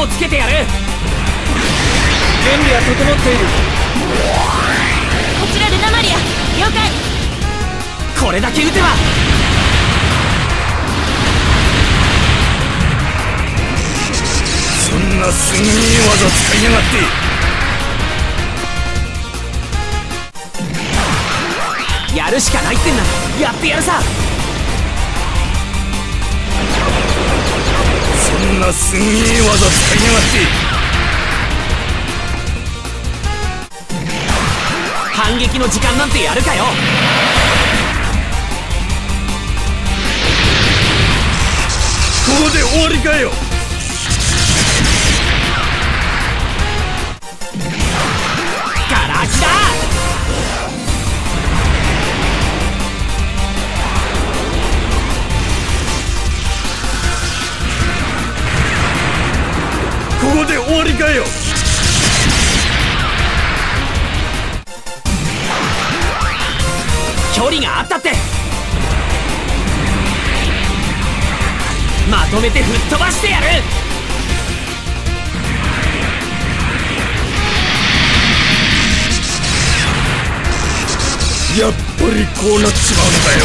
力をつけてやる。準備は整っている。こちらルナマリア、了解。これだけ撃てばそんなすんげえ技使いやがって。やるしかないってんならやってやるさ。そんなすんげえ技使いやがって。反撃の時間なんてやるかよ。ここで終わりかよ。ガラ空きだ。ここで終わりかよ。距離があったってまとめて吹っ飛ばしてやる。やっぱりこうなっちまうんだよ。